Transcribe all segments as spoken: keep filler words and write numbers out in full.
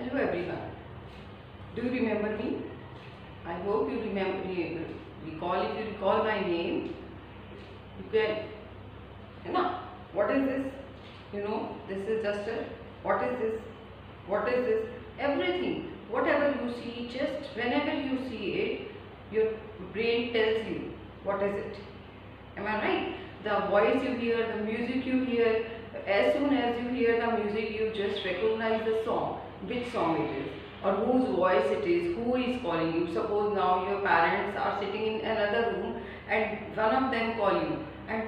Hello everyone. Do you remember me? I hope you remember me. Recall if you recall my name. You can, है ना? What is this? You know, this is just a. What is this? What is this? Everything. Whatever you see, just whenever you see it, your brain tells you what is it. Am I right? The voice you hear, the music you hear. As soon as you hear the music, you just recognize the song, which song it is, or whose voice it is, who is calling you. Suppose now your parents are sitting in another room, and one of them call you, and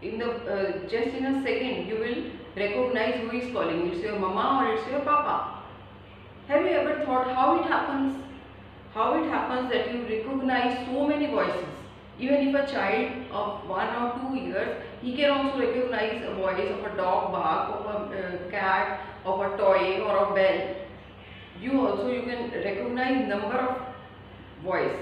in the uh, just in a second you will recognize who is calling you. It's your mama or it's your papa. Have you ever thought how it happens? How it happens that you recognize so many voices? Even if a child of one or two years, he can also recognize a voice of a dog bark, of a uh, cat, of a toy, or a bell. You also you can recognize number of voice.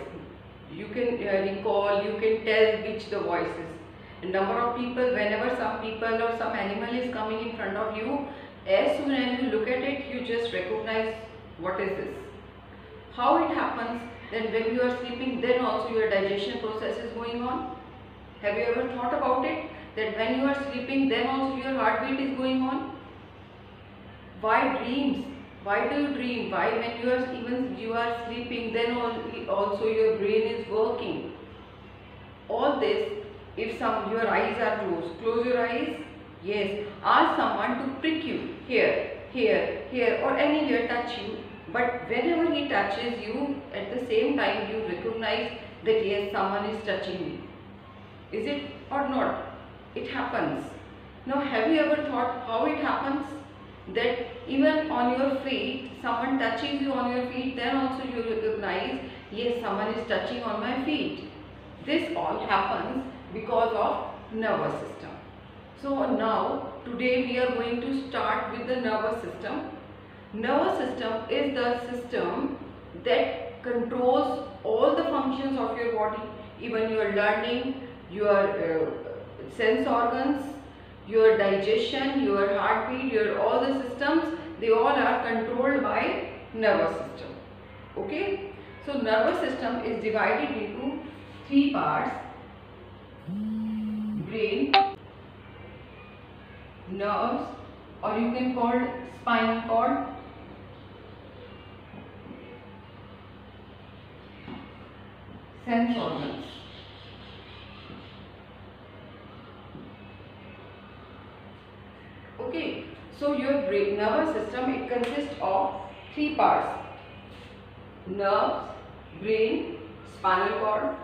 You can uh, recall. You can tell which the voice is. Number of people. Whenever some people or some animal is coming in front of you, as soon as you look at it, you just recognize what is this. How it happens? Then when you are sleeping, then also your digestion process is going on. Have you ever thought about it? That when you are sleeping, then also your heartbeat is going on. Why dreams? Why do you dream? Why when you are even you are sleeping, then also your brain is working. All this, if some your eyes are closed, close your eyes. Yes, ask someone to prick you here, here, here, or anywhere touch you. But whenever he touches you, at the same time you recognize that yes, someone is touching me. Is it or not? It happens. Now, have you ever thought how it happens? That even on your feet, someone touches you on your feet, then also you recognize, yes, someone is touching on my feet. This all happens because of nervous system. So now, today we are going to start with the nervous system. Nervous system is the system that controls all the functions of your body, even your learning, your uh, sense organs, your digestion, your heartbeat, your all the systems, they all are controlled by nervous system. Okay? So nervous system is divided into three parts: brain, nerves, or you can call it spinal cord, sense organs. Okay, so your brain, nervous system, it consists of three parts: nerves, brain, spinal cord,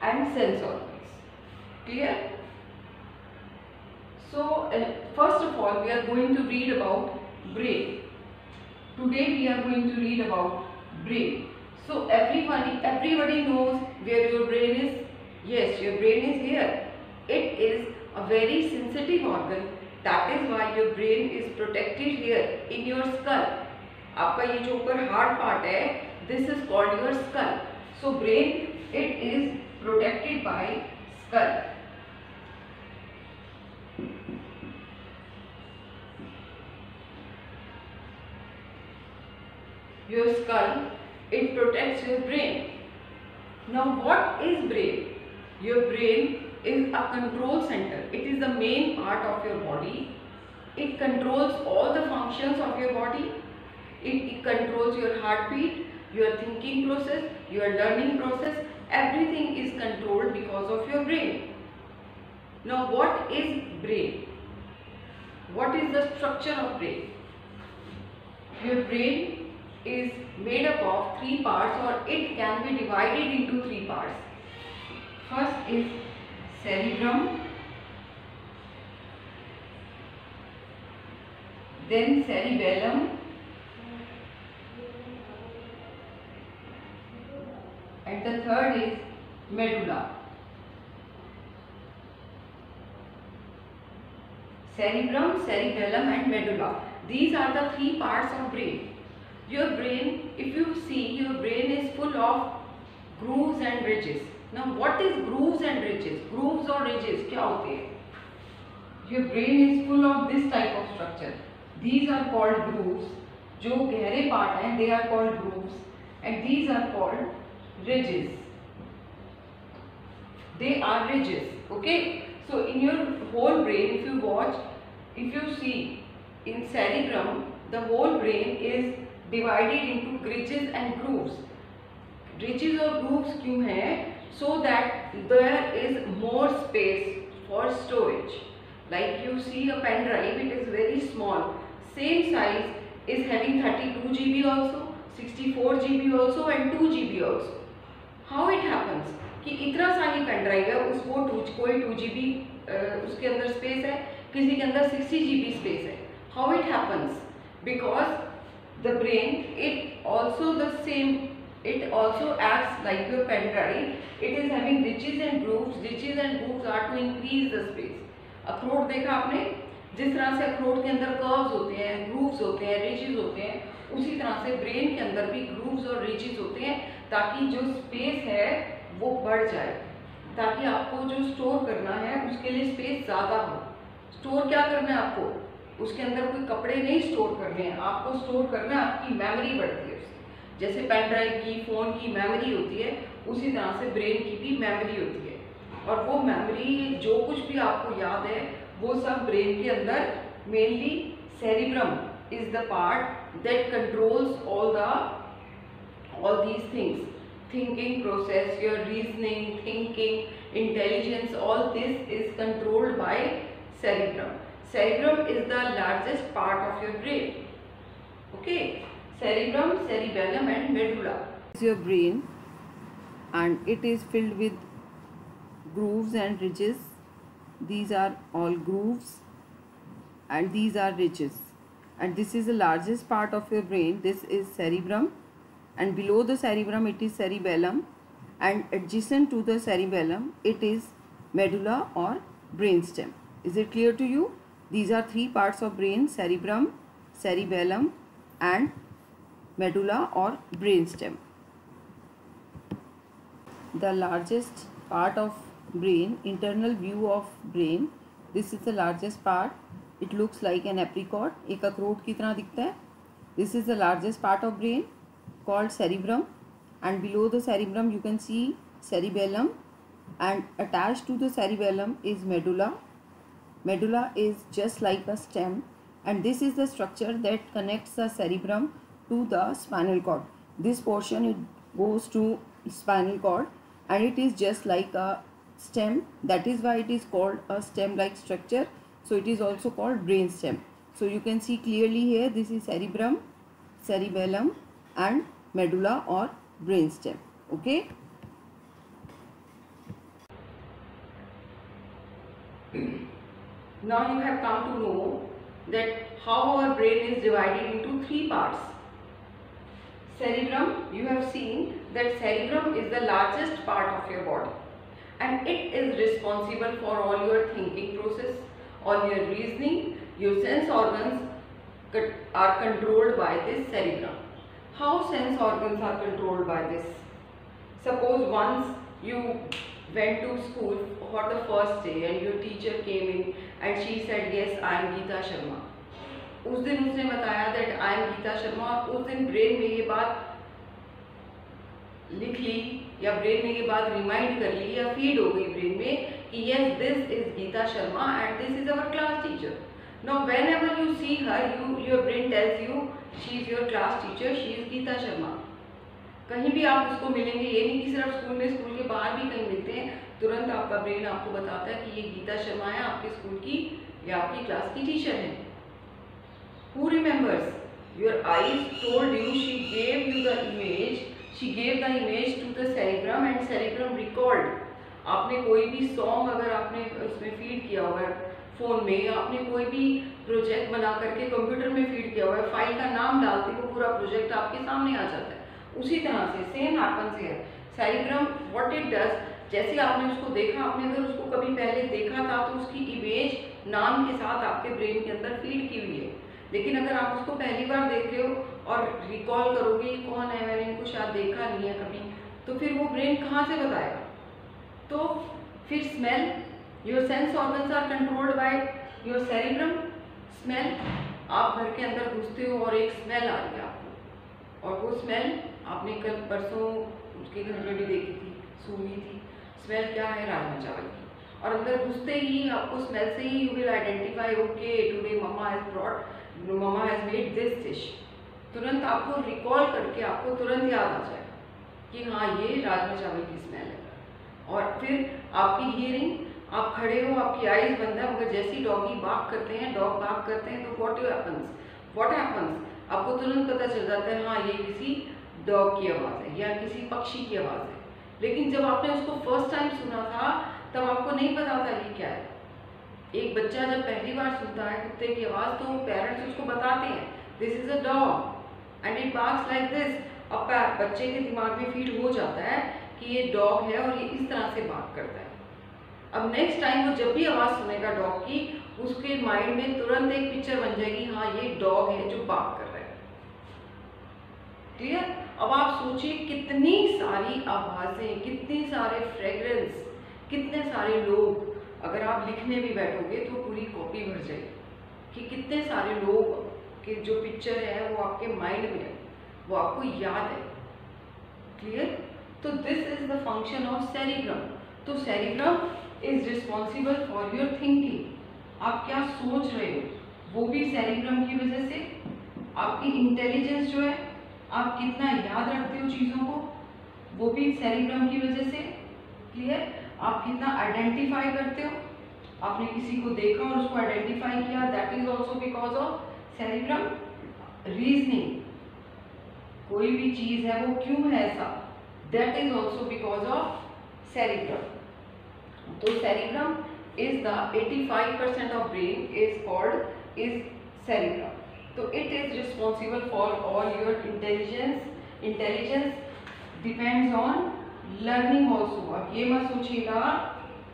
and sense organs. Clear? So uh, first of all, we are going to read about brain. Today we are going to read about brain. So everybody, everybody knows where your brain is. Yes, your brain is here. It is a very sensitive organ. That is why your brain is protected here in your skull. आपका ये जो ऊपर hard part है, this is called your skull. So brain, it is protected by skull. Your skull, it protects your brain. Now, what is brain? Your brain is a control center. It is the main part of your body. It controls all the functions of your body. It, it controls your heartbeat, your thinking process, your learning process. Everything is controlled because of your brain. Now, what is brain? What is the structure of brain? Your brain is made up of three parts, or it can be divided into three parts. First is cerebrum, then cerebellum, and the third is medulla. Cerebrum, cerebellum, and medulla. These are the three parts of brain. Your brain, if you see, your brain is full of grooves and ridges. Now, what is grooves and ridges? Grooves or ridges, क्या होते हैं? Your brain is full of this type of structure. These are called grooves. जो गहरे part हैं, they are called grooves, and these are called ridges. They are ridges. Okay. So in your whole brain, if you watch, if you see in cerebrum, the whole brain is divided into ridges and grooves. Ridges और grooves क्यों हैं? So that there is more space for storage. Like you see a pen drive, it is very small. Same size is having thirty-two G B also, sixty-four G B also, and two G B also. How it happens? कि इतना सा ही pen drive है, उसको कोई to G B उसके अंदर space है, किसी के अंदर सिक्सटी जी बी स्पेस है. How it happens? Because the brain it also the same it also acts like your pen drive. It is having ridges and grooves. Ridges and grooves are to increase the space. अखरोट देखा आपने, जिस तरह से अखरोट के अंदर curves होते हैं, ग्रूव्स होते हैं, रिचेज होते हैं, उसी तरह से ब्रेन के अंदर भी ग्रूव्स और रिचेज होते हैं, ताकि जो स्पेस है वो बढ़ जाए, ताकि आपको जो स्टोर करना है उसके लिए स्पेस ज़्यादा हो. स्टोर क्या करना है आपको, उसके अंदर कोई कपड़े नहीं स्टोर करने हैं, आपको स्टोर करना है आपकी मेमोरी बढ़ती है. जैसे पेन ड्राइव की, फ़ोन की मेमोरी होती है, उसी तरह से ब्रेन की भी मेमोरी होती है. और वो मेमोरी, जो कुछ भी आपको याद है, वो सब ब्रेन के अंदर, mainly cerebrum is the part that controls all the all these things. Thinking process, your reasoning, thinking, intelligence, all this is controlled by cerebrum. Cerebrum is the largest part of your brain. Okay, cerebrum, cerebellum, and medulla. It's your brain, and it is filled with grooves and ridges. These are all grooves, and these are ridges. And this is the largest part of your brain. This is cerebrum. And below the cerebrum it is cerebellum, and adjacent to the cerebellum it is medulla or brainstem. Is it clear to you? These are three parts of brain: cerebrum, cerebellum, and medulla or brainstem. The largest part of brain, internal view of brain. This is the largest part. It looks like an apricot. एक अखरोट की तरह दिखता है. This is the largest part of brain, called cerebrum, and below the cerebrum you can see cerebellum, and attached to the cerebellum is medulla. Medulla is just like a stem, and this is the structure that connects the cerebrum to the spinal cord. This portion, it goes to spinal cord, and it is just like a stem. That is why it is called a stem-like structure. So it is also called brainstem. So you can see clearly here, this is cerebrum, cerebellum, and medulla or brainstem. Okay. Now you have come to know that how our brain is divided into three parts. Cerebrum, you have seen that cerebrum is the largest part of your body, and it is responsible for all your thinking process, all your reasoning. Your sense organs are controlled by this cerebrum. How sense organs are controlled by this? Suppose once you went to school for the first day and your teacher came in and she said, yes, I am Geeta Sharma. उस दिन उसने बताया that I am Geeta Sharma, और उस दिन brain में ये बात लिख ली या brain में ये बात remind कर ली या feed हो गई brain में कि yes, this is Geeta Sharma and this is our class teacher. Now whenever you see her, you your brain tells you, she is your class teacher, she is Geeta Sharma. कहीं भी आप उसको मिलेंगे, ये नहीं कि सिर्फ स्कूल में, स्कूल के बाहर भी कहीं मिलते हैं, तुरंत आपका ब्रेन आपको बताता है कि ये गीता शर्मा है, आपके स्कूल की या आपकी क्लास की टीचर है. Who remembers? Your eyes told you, she gave you the image, she gave the image to the cerebrum and cerebrum recalled. आपने कोई भी सॉन्ग अगर आपने उसमें फीड किया हुआ है फ़ोन में, आपने कोई भी प्रोजेक्ट बना करके कंप्यूटर में फीड किया हुआ है, फाइल का नाम डालते ही वो पूरा प्रोजेक्ट आपके सामने आ जाता है. उसी तरह से same happens here. Cerebrum what it does, जैसे आपने उसको देखा, आपने अगर उसको कभी पहले देखा था तो उसकी इमेज नाम के साथ आपके ब्रेन के अंदर फीड की हुई है. लेकिन अगर आप उसको पहली बार देख रहे हो और रिकॉल करोगे कौन है, मैंने इनको शायद देखा नहीं है कभी, तो फिर वो ब्रेन कहाँ से बताएगा? तो फिर smell, your sense organs are controlled by your cerebrum. Smell, आप घर के अंदर घुसते हो और एक स्मेल आ रही है आपको, और वो स्मेल आपने कल परसों उसके घर में भी देखी थी, सूंघी थी। स्मेल क्या है? राजमा चावल की। और अंदर घुसते ही आपको स्मेल से ही you will identify, okay today mama has brought mama has made this dish. तुरंत आपको रिकॉल करके आपको तुरंत याद आ जाए कि हाँ ये राजमा चावल की स्मेल है। और फिर आपकी हियरिंग, आप खड़े हो, आपकी आइज बंद है, मगर जैसी डॉगी बाक करते हैं डॉग बाक करते हैं तो व्हाट हैपन्स व्हाट हैपन्स आपको तुरंत पता चल जाता है हाँ ये किसी डॉग की आवाज़ है या किसी पक्षी की आवाज़ है। लेकिन जब आपने उसको फर्स्ट टाइम सुना था तब आपको नहीं पता था ये क्या है। एक बच्चा जब पहली बार सुनता है कुत्ते की आवाज़ तो पेरेंट्स उसको बताते हैं this is a dog and it barks like this. अब बच्चे के दिमाग में फीड हो जाता है कि ये डॉग है और ये इस तरह से बात करता है। अब नेक्स्ट टाइम वो जब भी आवाज़ सुनेगा डॉग की, उसके माइंड में तुरंत एक पिक्चर बन जाएगी हाँ ये डॉग है जो बात कर रहा है। क्लियर? अब आप सोचिए कितनी सारी आवाज़ें, कितने सारे फ्रेगरेंस, कितने सारे लोग। अगर आप लिखने भी बैठोगे तो पूरी कॉपी भर जाएगी कि कितने सारे लोग के जो पिक्चर है वो आपके माइंड में है, वो आपको याद है। क्लियर? तो this is the function of cerebrum. तो cerebrum is responsible for your thinking. आप क्या सोच रहे हो वो भी सेरिब्रम की वजह से। आपकी इंटेलिजेंस जो है, आप कितना याद रखते हो चीज़ों को, वो भी सेरिब्रम की वजह से। क्लियर? आप कितना आइडेंटिफाई करते हो, आपने किसी को देखा और उसको आइडेंटिफाई किया, that is also because of cerebrum. Reasoning, कोई भी चीज़ है वो क्यों है ऐसा, that is also because of cerebrum. तो cerebrum is the eighty-five percent of brain is called is cerebrum. तो it is responsible for all your intelligence. Intelligence depends on learning also. अब ये मत सोचिएगा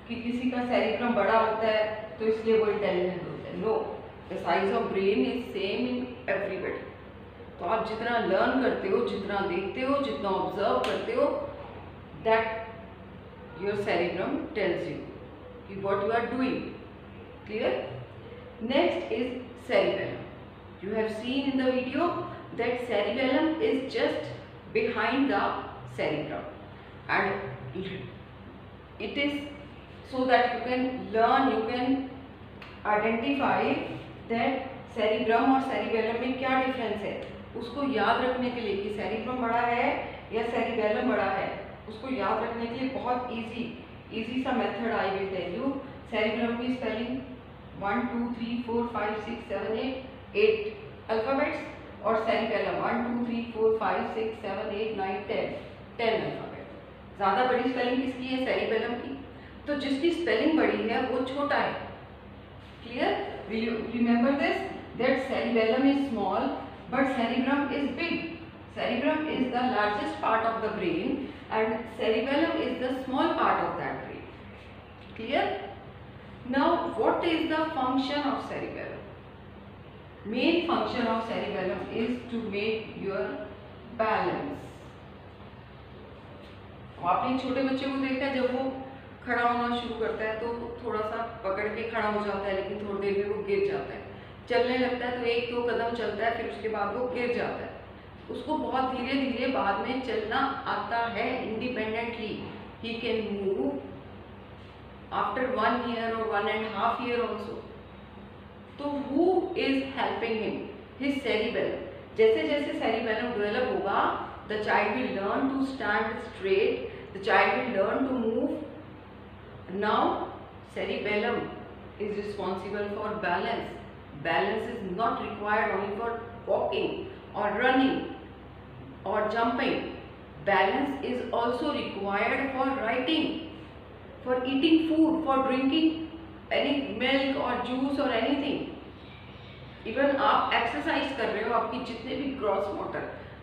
कि किसी का सेरिब्रम बड़ा होता है तो इसलिए वो इंटेलिजेंट होता है। No, the size of brain is same in everybody. तो आप जितना लर्न करते हो, जितना देखते हो, जितना ऑब्जर्व करते हो, that your cerebrum tells you कि what you are doing. Clear? Next is cerebellum. You have seen in the video that cerebellum is just behind the cerebrum, and it is so that you can learn, you can identify that cerebrum और cerebellum में क्या difference है। उसको याद रखने के लिए कि cerebrum बड़ा है या cerebellum बड़ा है, उसको याद रखने के लिए बहुत easy, easy सा method I will tell you। Cerebrum की spelling one two three four five six seven eight eight alphabets, और cerebellum one two three four five six seven eight nine ten ten alphabet. ज़्यादा बड़ी spelling किसकी है? Cerebellum की। तो जिसकी spelling बड़ी है वो छोटा है। Clear? Will you remember this that cerebellum is small but cerebrum is big. Cerebrum is the largest part of the brain and cerebellum is the small part of that brain. Clear? Now what is the function of cerebellum? Main function of cerebellum is to make your balance। आपने छोटे बच्चे को देखा है जब वो खड़ा होना शुरू करता है तो थोड़ा सा पकड़ के खड़ा हो जाता है, लेकिन थोड़ी देर में वो गिर जाता है। चलने लगता है तो एक दो कदम चलता है, फिर उसके बाद वो गिर जाता है। उसको बहुत धीरे धीरे बाद में चलना आता है independently. He can move after one year और one and half year also. तो who is helping him? His cerebellum. जैसे जैसे सेरिबेलम डेवलप होगा the child will learn to stand straight, the child will learn to move. Now cerebellum is responsible for balance. Balance is not required only for walking और running और jumping. Balance is also required for writing, for eating food, for drinking any milk और juice और anything. Even आप exercise कर रहे हो, आपकी जितने भी ग्रॉस मोटर,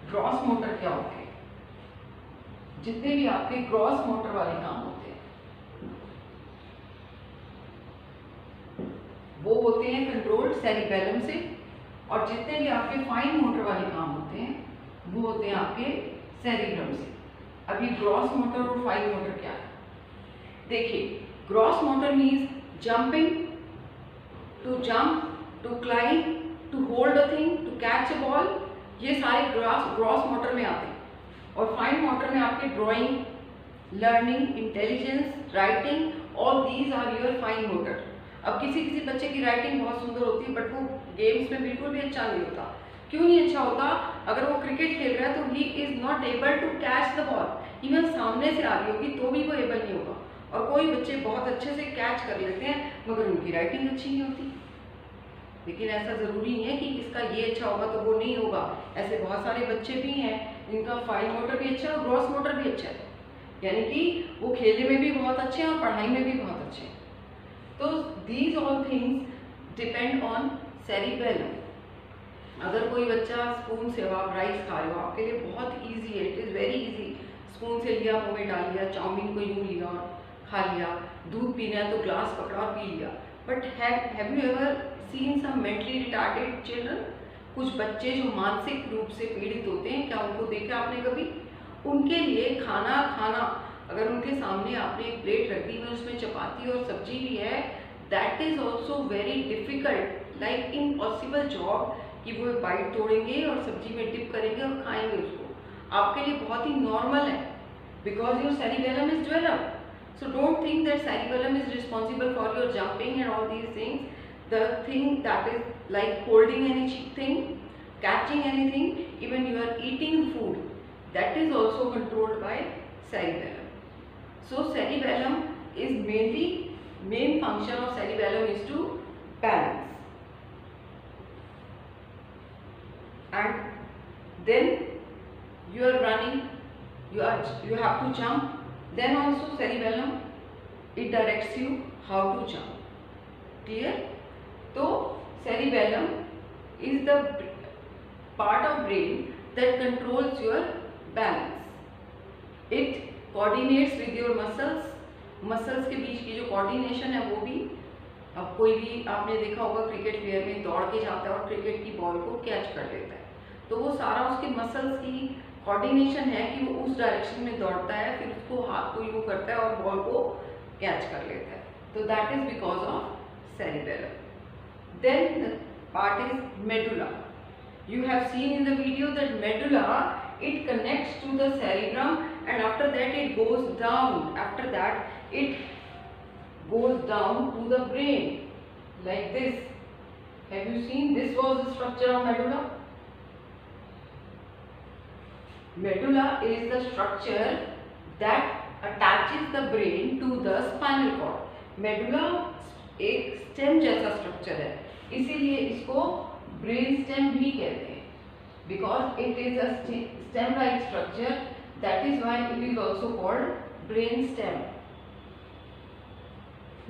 ग्रॉस मोटर क्या होते हैं? जितने भी आपके ग्रॉस मोटर वाले काम होते हैं वो होते हैं कंट्रोल्ड सेरिबेलम से, और जितने भी आपके फाइन मोटर वाले काम होते हैं वो होते हैं आपके सेरिब्रम से। अभी ग्रॉस मोटर और फाइन मोटर क्या है? देखिए, gross motor means jumping, to jump, to climb, to hold catch ball, ये सारे ग्रास ग्रॉस मोटर में आते हैं और फाइन मोटर में आपके drawing, learning, intelligence, writing, all these are your fine motor. अब किसी किसी बच्चे की राइटिंग बहुत सुंदर होती है बट वो गेम्स में बिल्कुल भी अच्छा नहीं होता। क्यों नहीं अच्छा होता? अगर वो क्रिकेट खेल रहा है तो he is not able to catch the ball, even सामने से आ रही होगी तो भी वो एबल नहीं होगा। और कोई बच्चे बहुत अच्छे से कैच कर लेते हैं मगर उनकी राइटिंग अच्छी नहीं होती। लेकिन ऐसा ज़रूरी नहीं है कि इसका ये अच्छा होगा तो वो नहीं होगा। ऐसे बहुत सारे बच्चे भी हैं जिनका फाइन मोटर भी अच्छा है और ग्रॉस मोटर भी अच्छा है, यानी कि वो खेलने में भी बहुत अच्छे हैं और पढ़ाई में भी बहुत अच्छे हैं। तो these all things depend on cerebellum. अगर कोई बच्चा स्पून से, आप राइस खा रहे हो, आपके लिए बहुत ईजी है, it is very easy. Spoon से लिया, मुँह में डाल लिया, चाउमीन को यूँ लिया और खा लिया, दूध पीना है तो ग्लास पकड़ा और पी लिया। But have you ever seen some mentally retarded children? कुछ बच्चे जो मानसिक रूप से पीड़ित होते हैं, क्या उनको देखा आपने कभी? उनके लिए खाना खाना, अगर उनके सामने आपने एक प्लेट रख दी और उसमें चपाती और सब्जी भी है, that is also very difficult, like impossible job कि वो बाइट तोड़ेंगे और सब्जी में डिप करेंगे और खाएंगे उसको। आपके लिए बहुत ही नॉर्मल है because your cerebellum is developed. So don't think that cerebellum is responsible for your jumping and all these things. The thing that is like holding anything, catching anything, even you are eating food, that is also controlled by cerebellum. So cerebellum is mainly, main function of cerebellum is to balance. And then you are running, you are you have to jump. Then also cerebellum, it directs you how to jump. Clear? So cerebellum is the part of brain that controls your balance. It coordinates with your muscles. Muscles के बीच की जो coordination है वो भी, अब कोई भी आपने देखा होगा क्रिकेट प्लेयर में दौड़ के जाता है और क्रिकेट की बॉल को कैच कर लेता है, तो वो सारा उसके मसल्स की कोऑर्डिनेशन है कि वो उस डायरेक्शन में दौड़ता है, फिर उसको हाथ को यूँ करता है और बॉल को कैच कर लेता है। तो that is because of cerebellum. Then the part is medulla. You have seen in the video that medulla it connects to the cerebrum and after that it goes down, after that it goes down to the brain like this. Have you seen? This was the structure of medulla. Medulla is the structure that attaches the brain to the spinal cord. Medulla एक stem जैसा structure है, इसीलिए इसको brain stem भी कहते हैं, because it is a stem-like structure. That is why it is also called brain stem.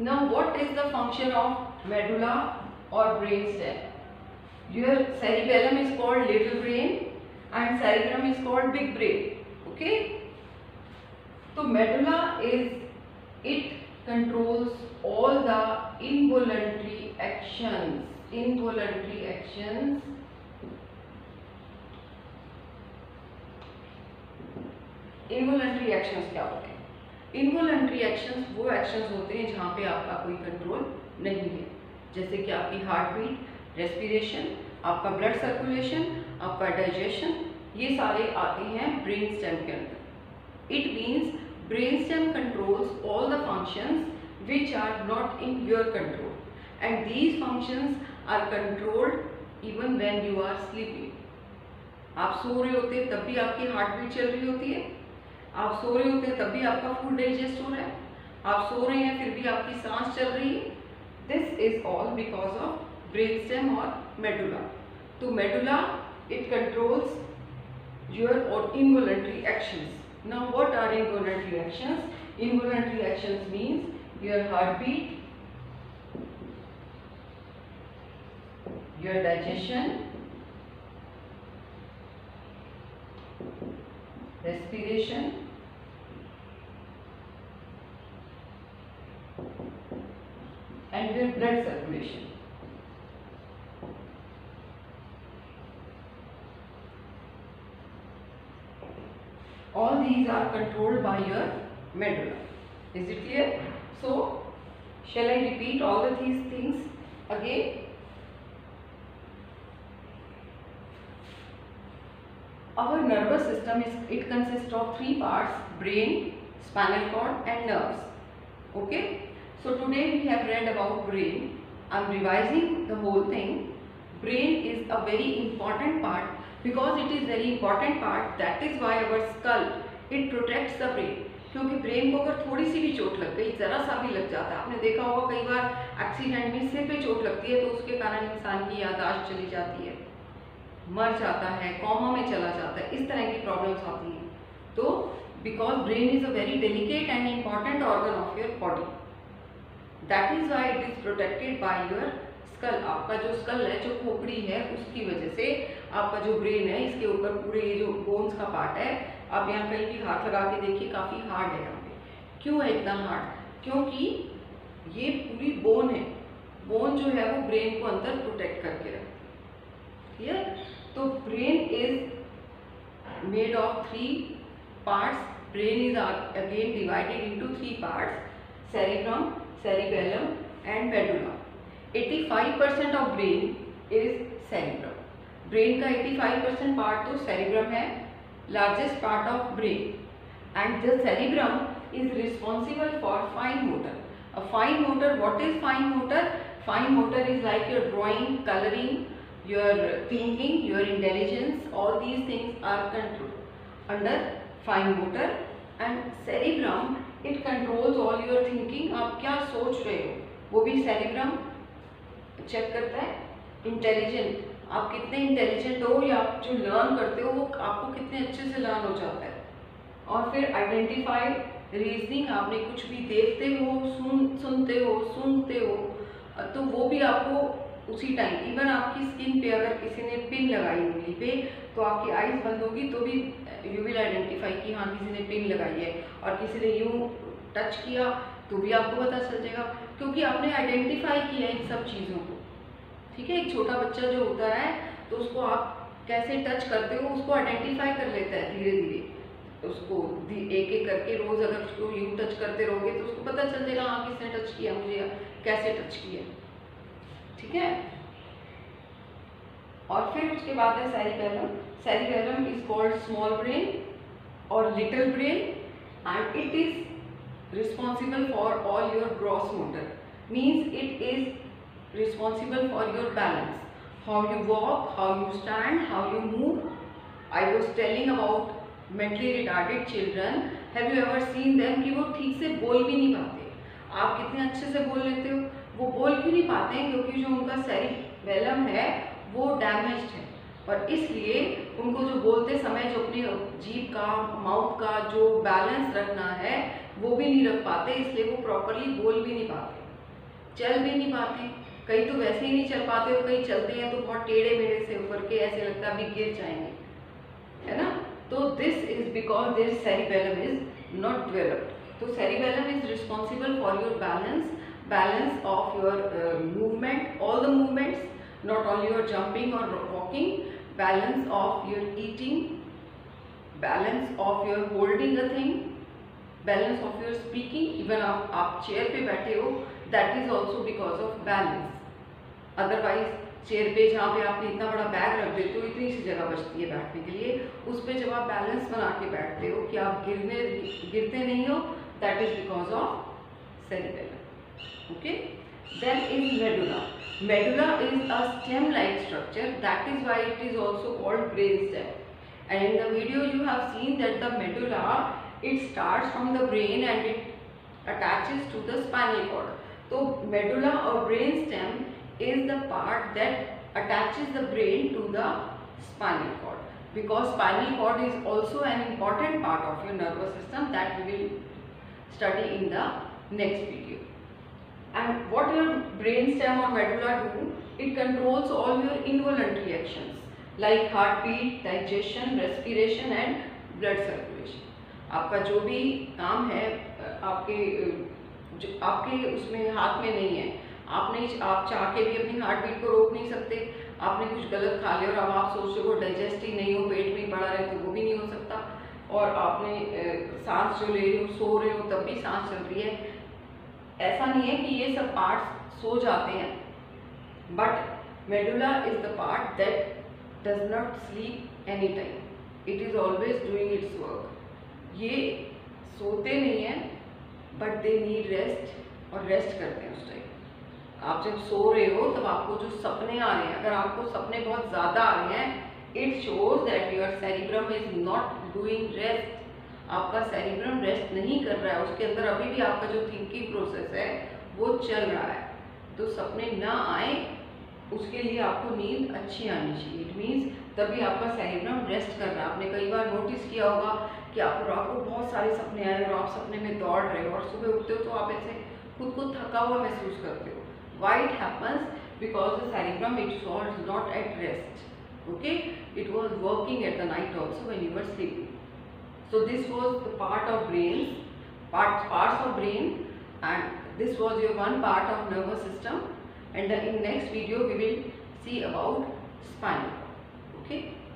Now, what is the function of medulla or brain stem? Your cerebellum is called little brain. And cerebrum is called big brain. Okay. So medulla is, it controls all the involuntary actions. Involuntary actions. Involuntary actions क्या होते हैं? Involuntary actions वो actions होते हैं जहाँ पे आपका कोई control नहीं है, जैसे कि आपकी heart beat, respiration, आपका ब्लड सर्कुलेशन, आपका डाइजेशन, ये सारे आते हैं ब्रेन स्टेम के अंदर। It means brain stem controls all the functions which are not in your control and these functions are controlled even when you are sleeping. आप सो रहे होते हैं तब भी आपकी हार्ट बीट चल रही होती है, आप सो रहे होते हैं तब भी आपका फूड डाइजेस्ट हो रहा है, आप सो रहे हैं फिर भी आपकी सांस चल रही है। This is all because of brain stem और मेडुला। तो मेडुला इट कंट्रोल्स योर और involuntary actions. Now what are involuntary actions? Involuntary actions means your heart beat, your digestion, respiration, and your blood circulation. All these are controlled by your medulla. Is it clear? So, shall I repeat all of these things again? our nervous system is it consists of three parts: brain, spinal cord and nerves. Okay, so today we have read about brain. I am revising the whole thing. Brain is a very important part because it is very important part. That is why our skull it protects the brain. क्योंकि brain को अगर थोड़ी सी भी चोट लग गई, जरा सा भी लग जाता है, आपने देखा होगा कई बार एक्सीडेंट में सिर पे चोट लगती है तो उसके कारण इंसान की याददाश्त चली जाती है, मर जाता है, कोमा में चला जाता है, इस तरह की प्रॉब्लम्स आती हैं. तो because brain is a very delicate and important organ of your body, that is why it is protected by your skull. आपका जो स्कल है, जो खोपड़ी है, उसकी वजह से आपका जो ब्रेन है इसके ऊपर पूरे ये जो बोन्स का पार्ट है, आप यहाँ कहीं भी हाथ लगा के देखिए, काफ़ी हार्ड है यहाँ पे. क्यों है इतना हार्ड? क्योंकि ये पूरी बोन है, बोन जो है वो ब्रेन को अंदर प्रोटेक्ट करके रखती है. तो brain is made of three parts. Brain is again divided into three parts: cerebrum, cerebellum and medulla. पचासी percent of brain is cerebrum. Brain का पचासी परसेंट पार्ट तो सेरेब्रम है, largest part of brain. And the cerebrum is responsible for fine motor. A fine motor, what is fine motor? Fine motor is like your drawing, colouring, your thinking, your intelligence, all these things are controlled under fine motor. And cerebrum it controls all your thinking. आप क्या सोच रहे हो वो भी cerebrum check करता है. Intelligent, आप कितने इंटेलिजेंट हो या आप जो लर्न करते हो वो आपको कितने अच्छे से लर्न हो जाता है. और फिर आइडेंटिफाई, रीजनिंग, आपने कुछ भी देखते हो, सुन सुनते हो, सुनते हो तो वो भी आपको उसी टाइम. इवन आपकी स्किन पे अगर किसी ने पिन लगाई उंगली पे तो आपकी आईज बंद होगी तो भी यू विल आइडेंटिफाई कि हाँ किसी ने पिन लगाई है. और किसी ने यूँ टच किया तो भी आपको पता चल जाएगा क्योंकि आपने आइडेंटिफाई किया इन सब चीज़ों को. ठीक है, एक छोटा बच्चा जो होता है तो उसको आप कैसे टच करते हो उसको आइडेंटिफाई कर लेता है धीरे धीरे. उसको एक एक करके रोज़ अगर उसको यूँ टच करते रहोगे तो उसको पता चल जाएगा हाँ किसने टच किया, मुझे कैसे टच किया. ठीक है, और फिर उसके बाद है cerebellum. Cerebellum is called small brain और little brain and it is responsible for all your gross motor. Means it is responsible for your balance, how you walk, how you stand, how you move. I was telling about mentally retarded children. Have you ever seen them कि वो ठीक से बोल भी नहीं पाते. आप कितने अच्छे से बोल लेते हो, वो बोल क्यों नहीं पाते हैं? क्योंकि जो उनका सेरेबेलम है वो डैमेज्ड है और इसलिए उनको जो बोलते समय जो अपने जीभ का, माउथ का जो बैलेंस रखना है वो भी नहीं रख पाते, इसलिए वो प्रॉपरली बोल भी नहीं पाते, चल भी नहीं पाते. कई तो वैसे ही नहीं चल पाते और कई चलते हैं तो बहुत टेढ़े मेढ़े से ऊपर के, ऐसे लगता है अभी गिर जाएंगे, है ना. तो this is because there cerebellum is not developed. तो cerebellum is responsible for your balance, balance of your movement, all the movements, not only your jumping और walking, balance of your eating, balance of your holding a thing, balance of your speaking. Even आप आप chair पे बैठे हो, that is also because of balance. Otherwise chair पे जहाँ पे आपने इतना बड़ा बैग रख देते हो, इतनी सी जगह बचती है बैठने के लिए, उस पर जब आप बैलेंस बना के बैठते हो कि आप गिरने गिरते नहीं हो, that is because of cerebellum. Okay, then is medulla. Medulla is a stem like structure, that is why it is also called brain stem. And in the video you have seen that the medulla it starts from the brain and it attaches to the spinal cord. So medulla or brain stem is the part that attaches the brain to the spinal cord, because spinal cord is also an important part of your nervous system that we will study in the next video. And what your brain stem or medulla do? It controls all your involuntary actions like heartbeat, digestion, respiration and blood circulation. आपका जो भी काम है, आपके जो आपके उसमें हाथ में नहीं है, आप नहीं, आप चाह के भी अपनी हार्ट बीट को रोक नहीं सकते. आपने कुछ गलत खा लिया और अब आप सोच रहे हो डाइजेस्ट ही नहीं हो, पेट में पड़ा रहे तो वो भी नहीं हो सकता. और आपने सांस जो ले रहे हो, सो रहे हो तब भी सांस चल रही है. ऐसा नहीं है कि ये सब पार्ट्स सो जाते हैं, but medulla is the part that does not sleep any time. It is always doing its work. ये सोते नहीं हैं बट दे नीड रेस्ट और रेस्ट करते हैं उस टाइम. आप जब सो रहे हो तब आपको जो सपने आ रहे हैं, अगर आपको सपने बहुत ज़्यादा आ रहे हैं, it shows that your cerebrum is not doing rest. आपका सेरिब्रम रेस्ट नहीं कर रहा है, उसके अंदर अभी भी आपका जो थिंकिंग प्रोसेस है वो चल रहा है. तो सपने ना आए उसके लिए आपको नींद अच्छी आनी चाहिए. इट मीन्स तभी आपका सेरिब्रम रेस्ट कर रहा है. आपने कई बार नोटिस किया होगा कि आपको रात को बहुत सारे सपने आए और आप सपने में दौड़ रहे हो और सुबह उठते हो तो आप ऐसे खुद को थका हुआ महसूस करते हो. Why it happens? Because the cerebrum it was not at rest. Okay, it was working at the night also when you are sleeping. So this was the part of brain, part parts of brain, and this was your one part of nervous system. And in next video we will see about spinal cord. Okay.